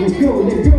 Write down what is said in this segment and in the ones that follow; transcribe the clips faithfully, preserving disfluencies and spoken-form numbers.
Let's go, let's go.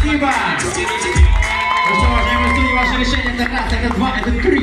Спасибо! Ну что, уважаемые студии, ваше решение это раз, это два, это три.